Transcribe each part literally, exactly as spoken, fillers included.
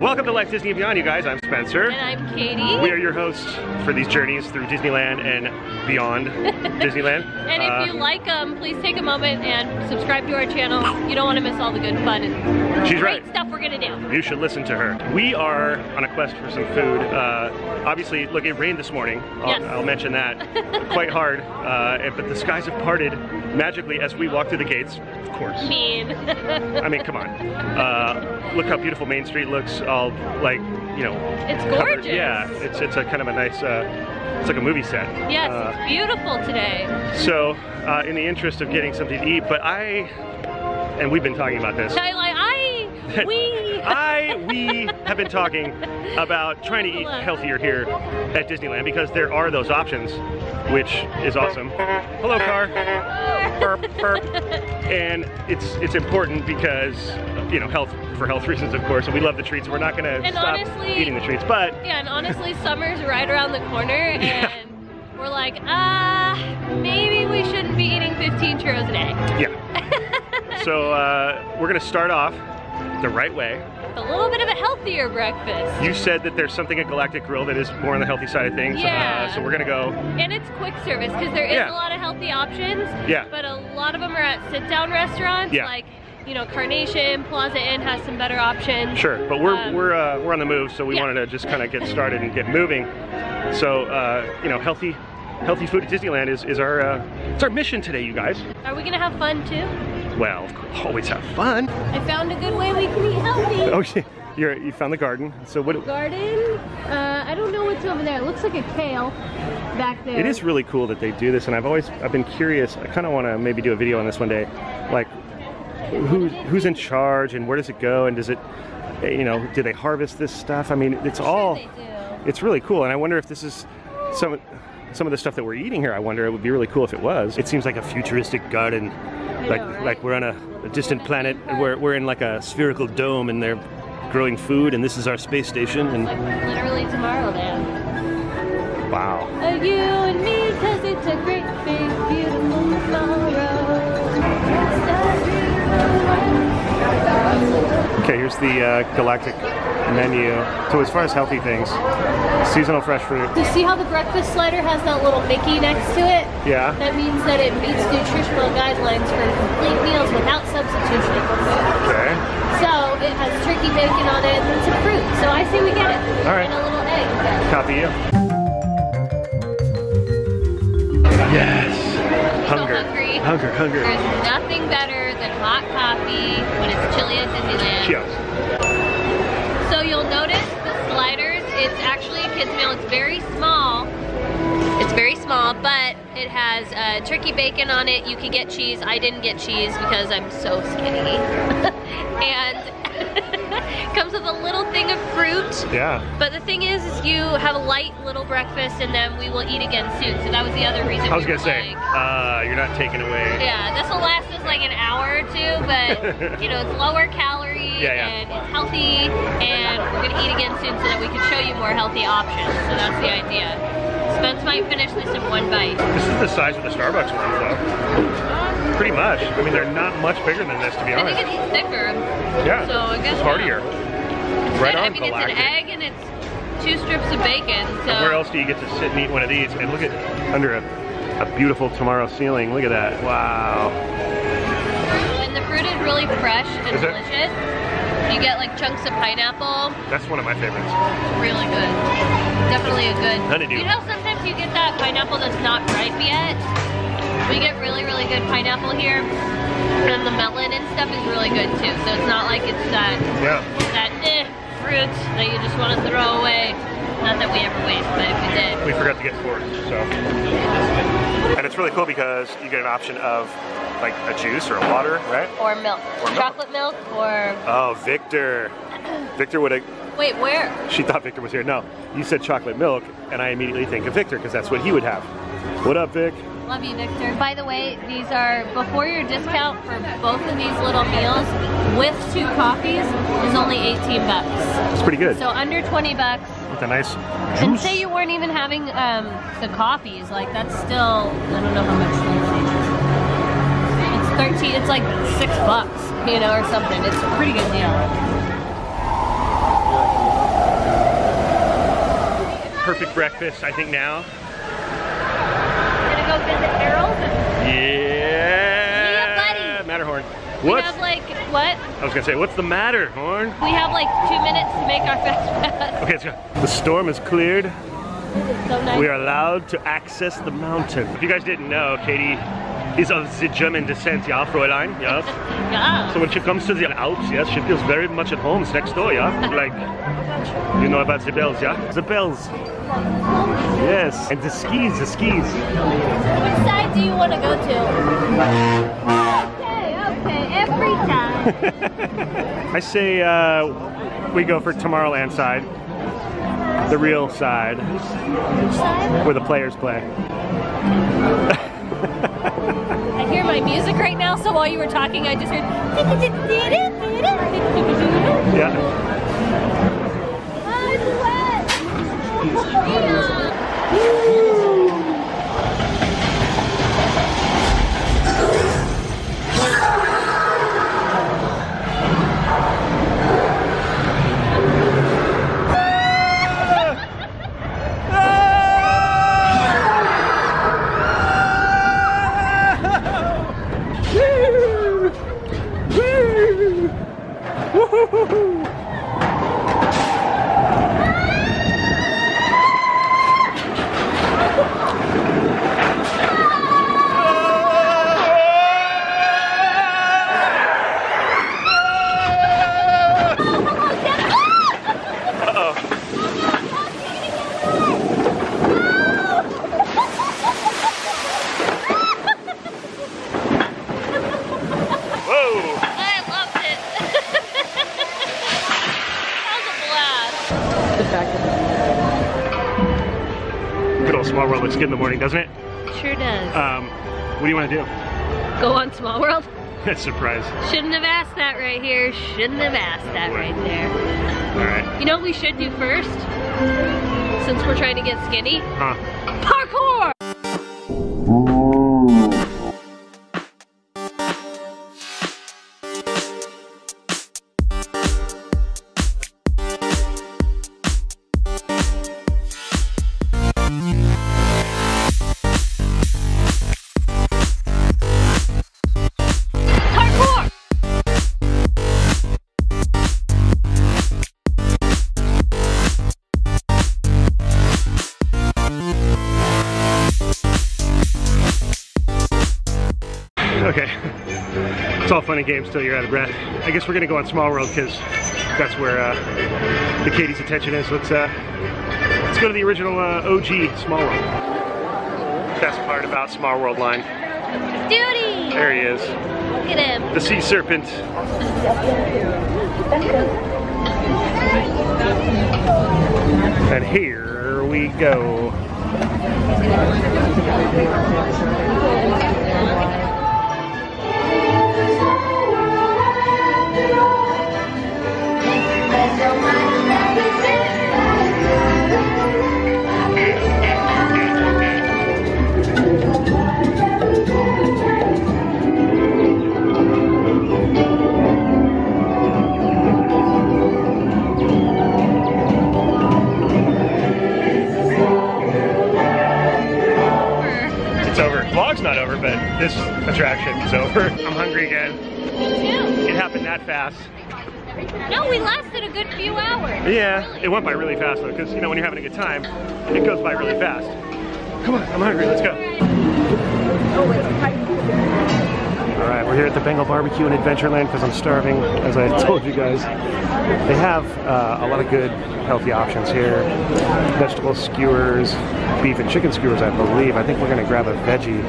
Welcome to Life Disney and Beyond, you guys. I'm Spencer. And I'm Katie. We are your hosts for these journeys through Disneyland and beyond Disneyland. And uh, if you like them, please take a moment and subscribe to our channel. You don't want to miss all the good fun and she's great right. stuff we're going to do. You should listen to her. We are on a quest for some food. Uh, obviously, look, it rained this morning. I'll, yes. I'll mention that. Quite hard. Uh, but the skies have parted magically as we walk through the gates. Of course. Mean. I mean, come on. Uh, look how beautiful Main Street looks. All like, you know, it's gorgeous. Covered. Yeah, it's it's a kind of a nice, uh, it's like a movie set. Yes, uh, it's beautiful today. So, uh, in the interest of getting something to eat, but I, and we've been talking about this. I like I we I we have been talking about trying to eat healthier here at Disneyland because there are those options, which is awesome. Hello, car. Burp, burp. And it's it's important because, you know, health. For health reasons, of course, and we love the treats. We're not gonna and stop honestly, eating the treats, but yeah, and honestly, summer's right around the corner, and yeah. we're like, ah, uh, maybe we shouldn't be eating fifteen churros a day. Yeah. So uh, we're gonna start off the right way. A little bit of a healthier breakfast. You said that there's something at Galactic Grill that is more on the healthy side of things. Yeah. Uh, so we're gonna go. And it's quick service because there is yeah. a lot of healthy options. Yeah. But a lot of them are at sit-down restaurants. Yeah. Like. You know, Carnation Plaza Inn has some better options. Sure, but we're um, we're uh, we're on the move, so we yeah. wanted to just kind of get started and get moving. So uh, you know, healthy healthy food at Disneyland is is our uh, it's our mission today, you guys. Are we gonna have fun too? Well, always have fun. I found a good way we can eat healthy. Oh, okay. You're, you found the garden. So what? The garden? Uh, I don't know what's over there. It looks like a kale back there. It is really cool that they do this, and I've always I've been curious. I kind of want to maybe do a video on this one day, like. Who, who's in charge and where does it go and does it, you know, do they harvest this stuff? I mean, it's all, sure they do. It's really cool. And I wonder if this is some, some of the stuff that we're eating here. I wonder, it would be really cool if it was. It seems like a futuristic garden, I like know, right? like we're on a, a distant planet and we're, we're in like a spherical dome and they're growing food and this is our space station. And like we're literally Tomorrowland. Wow. Oh, you and me, cause it's a great big beautiful tomorrow. Okay, here's the uh, galactic menu. So as far as healthy things, seasonal fresh fruit. You see how the breakfast slider has that little Mickey next to it? Yeah. That means that it meets nutritional guidelines for complete meals without substitution. Okay. So it has turkey bacon on it and some fruit. So I say we get it. All right. And a little egg. Copy you. Yes. Hunger. So hungry. Hunger, hunger. There's nothing better than hot coffee when it's chilly at Disneyland. Cheers. So you'll notice the sliders, it's actually a kid's meal. It's very small. It's very small, but it has uh, turkey bacon on it. You can get cheese. I didn't get cheese because I'm so skinny. And comes with a little thing of fruit. Yeah. But the thing is, is you have a light little breakfast and then we will eat again soon. So that was the other reason. I was we gonna say, uh, you're not taking away. Yeah, this will last us like an hour or two, but you know, it's lower calorie yeah, yeah. and it's healthy and we're gonna eat again soon so that we can show you more healthy options. So that's the idea. Spence might finish this in one bite. This is the size of the Starbucks one though. Pretty much. I mean, they're not much bigger than this to be honest. I think it's thicker. Yeah, so I guess it's heartier. It's right on, I mean, Galactic. It's an egg and it's two strips of bacon. So. And where else do you get to sit and eat one of these? And look at under a, a beautiful tomorrow ceiling. Look at that. Wow. And the fruit is really fresh and is delicious. It? You get like chunks of pineapple. That's one of my favorites. Really good. Definitely a good. Honeydew. You know, sometimes you get that pineapple that's not ripe yet. We get really, really good pineapple here. And the melon and stuff is really good too. So it's not like it's that, yeah. that eh, fruit that you just want to throw away. Not that we ever waste, but if we did. We forgot to get forward, so. And it's really cool because you get an option of like a juice or a water, right? Or milk. Or milk. Chocolate milk or... Oh, Victor. Victor would have... Wait, where? She thought Victor was here. No, you said chocolate milk and I immediately think of Victor because that's what he would have. What up, Vic? Love you, Victor. By the way, these are, before your discount for both of these little meals, with two coffees, is only eighteen bucks. That's pretty good. So under twenty bucks. With a nice juice. And say you weren't even having um, the coffees, like that's still, I don't know how much. It's thirteen, it's like six bucks, you know, or something. It's a pretty good deal. perfect breakfast, I think, now. We're gonna go visit Harold. Yeah. Yeah, buddy. Matterhorn. What? We have like, what? I was gonna say, what's the matter, Horn? We have like two minutes to make our fast pass. Okay, let's go. The storm is cleared. So nice. We are allowed to access the mountain. If you guys didn't know, Katie is of the German descent, yeah, Fräulein, yes. Yeah. So when she comes to the Alps, yes, she feels very much at home next door, yeah? Like, you know about the bells, yeah? The bells. Yes, and the skis, the skis. Which side do you want to go to? Okay, okay, every time. I say uh, we go for Tomorrowland side. The real side. Which side? Where the players play. I hear my music right now, so while you were talking, I just heard. Yeah. I'm wet. Small World looks good in the morning, doesn't it? Sure does. Um, what do you want to do? Go on Small World? That's a surprise. Shouldn't have asked that right here. Shouldn't have asked oh, that boy. right there. All right. You know what we should do first? Since we're trying to get skinny? Huh? Parkour! It's all fun and games till you're out of breath. I guess we're gonna go on Small World because that's where uh, the Katie's attention is. Let's uh, let's go to the original uh, O G Small World. Best part about Small World line. Duty. There he is. Look at him. The sea serpent. And here we go. It's over. Vlog's not over, but this attraction is over. I'm hungry again. Me too. It happened that fast. No, we lasted a good few hours. Yeah, really. It went by really fast though, because you know when you're having a good time, it goes by really fast. Come on, I'm hungry, let's go. All right, we're here at the Bengal B B Q in Adventureland because I'm starving, as I told you guys. They have uh, a lot of good, healthy options here. Vegetable skewers, beef and chicken skewers, I believe. I think we're gonna grab a veggie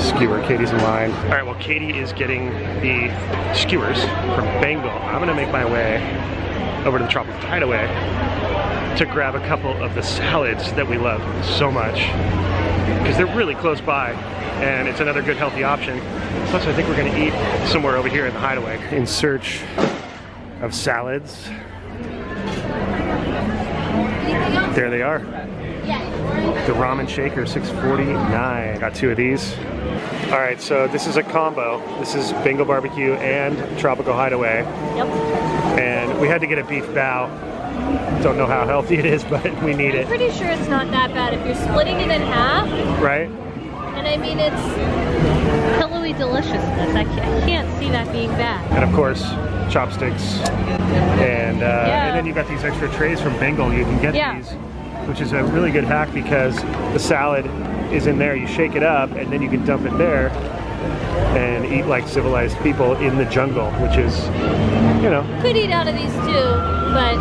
skewer. Katie's in line. All right, well, Katie is getting the skewers from Bengal. I'm gonna make my way over to the Tropical Hideaway to grab a couple of the salads that we love so much because they're really close by and it's another good healthy option. Plus, I think we're gonna eat somewhere over here in the Hideaway. In search of salads. There they are. The ramen shaker, six forty-nine. Got two of these. All right, so this is a combo. This is Bengal B B Q and Tropical Hideaway. Yep. And we had to get a beef bao Don't know how healthy it is, but we need I'm it. I'm pretty sure it's not that bad if you're splitting it in half. Right. And I mean, it's pillowy deliciousness. I can't, I can't see that being bad. And of course, chopsticks. And, uh, yeah. and then you got these extra trays from Bengal. You can get yeah. these, which is a really good hack because the salad is in there. You shake it up and then you can dump it there and eat like civilized people in the jungle, which is, you know. Could eat out of these too, but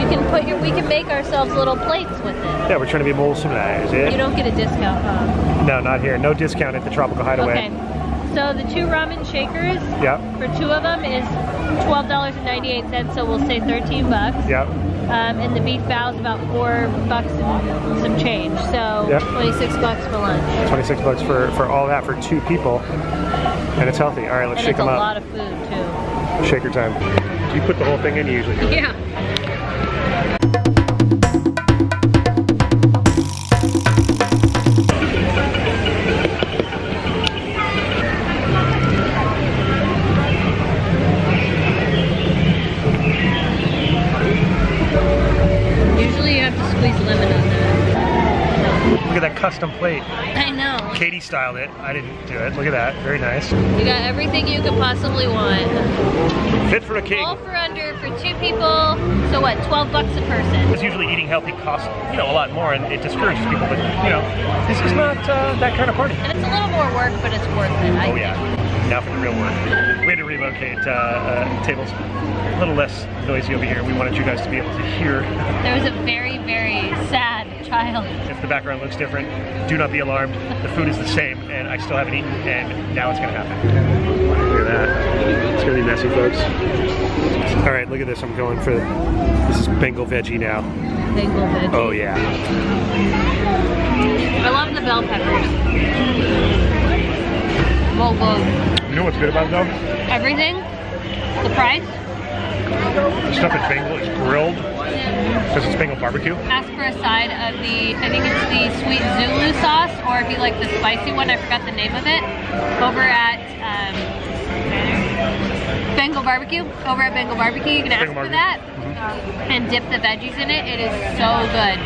you can put your, we can make ourselves little plates with it. Yeah, we're trying to be more civilized, yeah? You don't get a discount, huh? No, not here. No discount at the Tropical Hideaway. Okay, so the two ramen shakers yeah. for two of them is twelve ninety-eight, so we'll say thirteen bucks. Yeah. Um, and the beef bow's about four bucks and some change, so yep. twenty-six bucks for lunch. twenty-six bucks for, for all that for two people, and it's healthy. All right, let's and shake them up. a lot of food, too. Shaker time. Do you put the whole thing in usually? Yeah. Custom plate. I know. Katie styled it. I didn't do it. Look at that. Very nice. You got everything you could possibly want. Fit for a king. All for under for two people. So what? twelve bucks a person. It's usually eating healthy costs, you know, a lot more, and it discourages people. But you know, this is not uh, that kind of party. And it's a little more work, but it's worth it. I oh yeah. Think. Now for the real work. We had to relocate uh, uh, tables. A little less noisy over here. We wanted you guys to be able to hear. There was a very, very sad child. If the background looks different, do not be alarmed. The food is the same, and I still haven't eaten, and now it's gonna happen. Look at that. It's gonna be messy, folks. All right, look at this. I'm going for this is Bengal veggie now. Bengal veggie. Oh yeah. I love the bell peppers. Well, well. You know what's good about them? Everything. The price. The stuff at Bengal is grilled because it's Bengal barbecue. Ask for a side of the, I think it's the sweet Zulu sauce, or if you like the spicy one, I forgot the name of it, over at um, Bengal barbecue. Over at Bengal barbecue, you can ask for that mm-hmm. and dip the veggies in it. It is so good.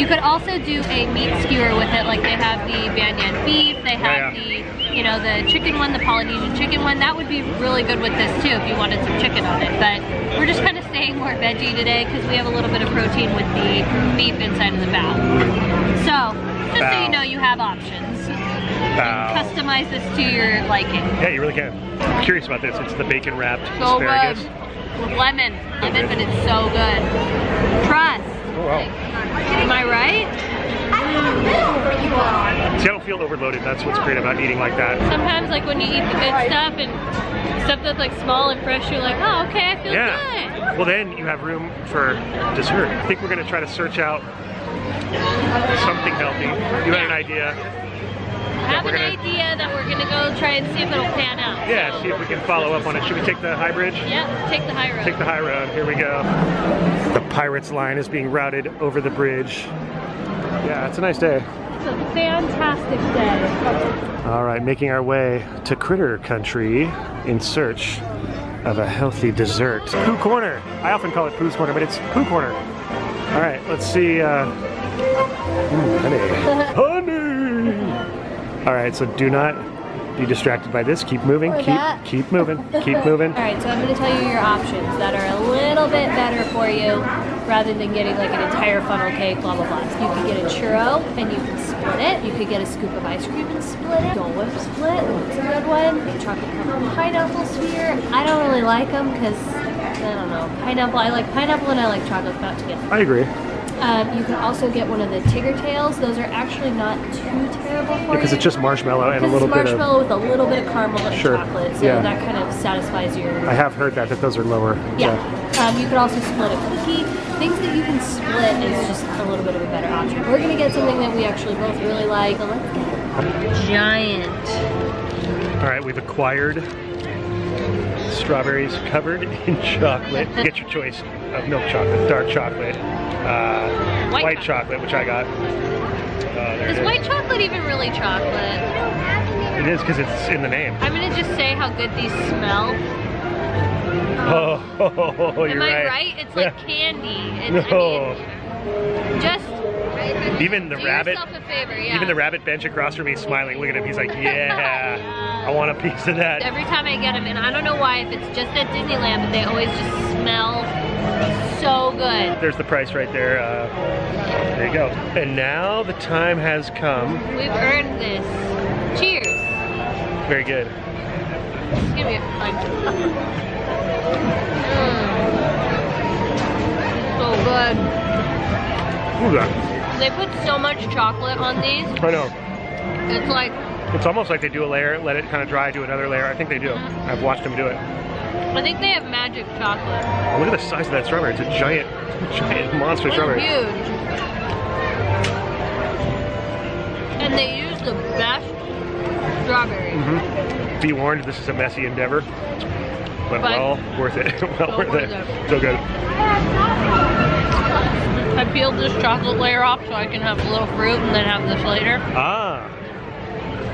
You could also do a meat skewer with it, like they have the banyan beef, they have yeah, yeah. the you know, the chicken one, the Polynesian chicken one, that would be really good with this too if you wanted some chicken on it. But we're just kind of staying more veggie today because we have a little bit of protein with the beef inside of the bao. So, just bow. so you know, you have options. Bow. You can customize this to your liking. Yeah, you really can. I'm curious about this. It's the bacon wrapped so asparagus. Good. With lemon. Lemon, but it's so good. Trust. Oh, wow. Like, am I right? See, I don't feel overloaded. That's what's great about eating like that. Sometimes, like when you eat the good stuff and stuff that's like small and fresh, you're like, oh, okay, I feel yeah. good. Well, then you have room for dessert. I think we're gonna try to search out something healthy. You had an idea. I have an gonna... idea that we're gonna go try and see if it'll pan out. Yeah, so. see if we can follow up on it. Should we take the high bridge? Yeah, take the high road. Take the high road. Here we go. The Pirates line is being routed over the bridge. Yeah, it's a nice day. It's a fantastic day. All right, making our way to Critter Country in search of a healthy dessert. Pooh Corner. I often call it Pooh's Corner, but it's Pooh Corner. All right, let's see. Uh... Ooh, honey. Honey! All right, so do not be distracted by this. Keep moving, keep, keep moving, keep moving. All right, so I'm gonna tell you your options that are a little bit better for you, rather than getting like an entire funnel cake, blah, blah, blah. So you could get a churro and you can split it. You could get a scoop of ice cream and split it. Dole Whip split, that's a good one. A chocolate covered pineapple sphere. I don't really like them because, I don't know, pineapple, I like pineapple and I like chocolate, not together. I agree. Um, you can also get one of the Tigger Tails. Those are actually not too terrible for you. Because it's just marshmallow and a little bit of... it's marshmallow with a little bit of caramel and sure. chocolate. So yeah. that kind of satisfies your... I have heard that, that those are lower. Yeah. yeah. Um, you could also split a cookie. Things that you can split is just a little bit of a better option. We're going to get something that we actually both really like. So let's get it. Giant. All right, we've acquired strawberries covered in chocolate. Get your choice of milk chocolate, dark chocolate, uh, white, white chocolate, which I got. Uh, is, is white chocolate even really chocolate? It is because it's in the name. I'm gonna just say how good these smell. Um, oh, you're am right. I right? It's like candy. It's, no. I mean, just even the do rabbit. Yourself a favor, yeah. Even the rabbit bench across from me, smiling. Look at him. He's like, yeah, yeah, I want a piece of that. Every time I get him, and I don't know why. If it's just at Disneyland, but they always just smell so good. There's the price right there. Uh, there you go. And now the time has come. We've earned this. Cheers. Very good. Just give me a bite. Mm. So good. Ooh, that. They put so much chocolate on these. I know. It's like. It's almost like they do a layer, let it kind of dry, do another layer. I think they do. Mm-hmm. I've watched them do it. I think they have magic chocolate. Oh, look at the size of that strawberry. It's a giant, giant monster it's strawberry. Huge. And they use the best strawberry. Mm-hmm. Be warned, this is a messy endeavor, but, but well worth it. well so worth, worth it. it. So good. I peeled this chocolate layer off so I can have a little fruit and then have this later. Ah.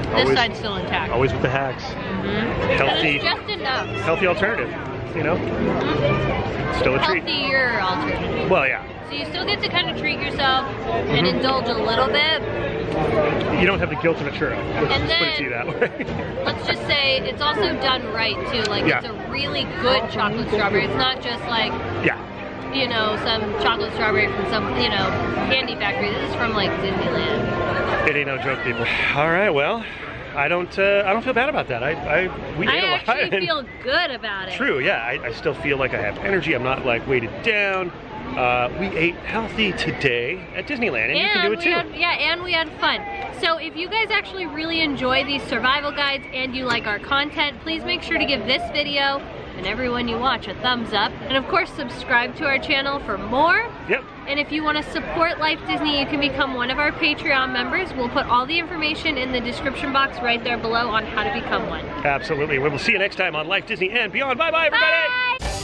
This always, side's still intact. Always with the hacks. Mm-hmm. Healthy. Just enough. Healthy alternative, you know. Mm-hmm. Still a treat. Healthier alternative. Well, yeah. So you still get to kind of treat yourself mm-hmm. and indulge a little bit. You don't have the guilt of a churro. Let's put it to you that way. Let's just say it's also done right too. Like yeah. It's a really good chocolate strawberry. It's not just like yeah. you know, some chocolate strawberry from some, you know, candy factory. This is from like Disneyland. It ain't no joke, people. All right, well, I don't, uh, I don't feel bad about that. I, I, we I ate a lot. I actually feel good about it. True, yeah. I, I still feel like I have energy. I'm not like weighted down. Uh, we ate healthy today at Disneyland, and, and you can do it too. Had, yeah, and we had fun. So if you guys actually really enjoy these survival guides and you like our content, please make sure to give this video and everyone you watch a thumbs up. And of course, subscribe to our channel for more. Yep. And if you want to support Life Disney, you can become one of our Patreon members. We'll put all the information in the description box right there below on how to become one. Absolutely. We will see you next time on Life Disney and beyond. Bye-bye, everybody. Bye.